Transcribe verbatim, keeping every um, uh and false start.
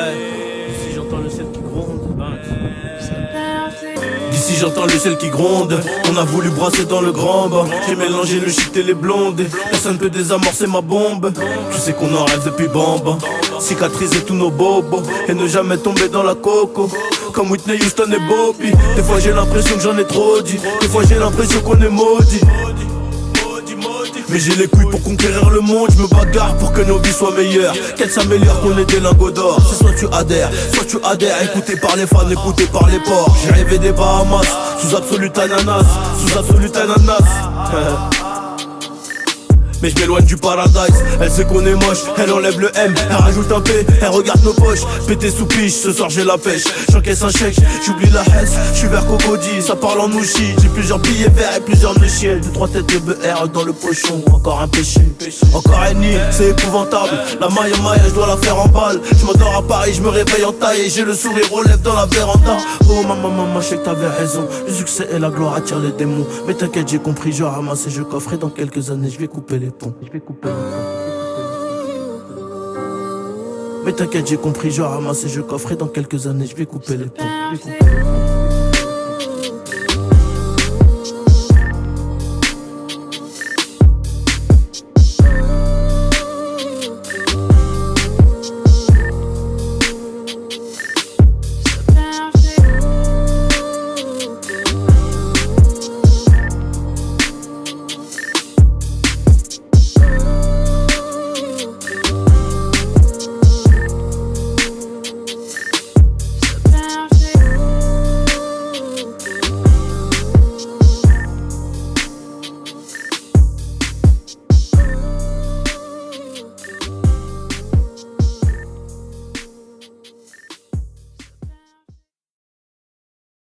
D'ici j'entends le ciel qui gronde. D'ici j'entends le ciel qui gronde. On a voulu brasser dans le grand bain. J'ai mélangé le shit et les blondes. Personne peut désamorcer ma bombe. Tu sais qu'on en rêve depuis bambin. Cicatriser tous nos bobos et ne jamais tomber dans la coco. Comme Whitney Houston et Bobby. Des fois j'ai l'impression que j'en ai trop dit. Des fois j'ai l'impression qu'on est maudit. Mais j'ai les couilles pour conquérir le monde. Je me bagarre pour que nos vies soient meilleures. Qu'elles s'améliorent, qu'on ait des lingots d'or. C'est soit tu adhères, soit tu adhères. Écouté par les fans, écouté par les porcs. J'ai rêvé des Bahamas, sous absolute ananas. Sous absolute ananas. Mais je m'éloigne du paradise, elle sait qu'on est moche. Elle enlève le M, elle rajoute un P, elle regarde nos poches. Pété sous piche, ce soir j'ai la pêche. J'encaisse un chèque, j'oublie la haine. J'suis vers Cocody, ça parle en ouchi. J'ai plusieurs billets verts et plusieurs méchiers. Deux, trois têtes de B R dans le pochon. Encore un péché, encore un nid, c'est épouvantable. La maille en maille, je dois la faire en balle. Je m'endors à Paris, je me réveille en taille. Et j'ai le sourire aux lèvres dans la véranda. Oh maman, maman, je sais que t'avais raison. Le succès et la gloire attirent les démons. Mais t'inquiète, j'ai compris, je ramasse et je coffre. Et dans quelques années, je vais couper les. Je vais couper. Mais t'inquiète, j'ai compris, je ramasse et je coffre. Et dans quelques années, je vais couper les ponts.